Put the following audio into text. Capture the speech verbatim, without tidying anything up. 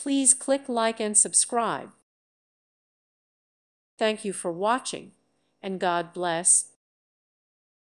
Please click like and subscribe. Thank you for watching, and God bless.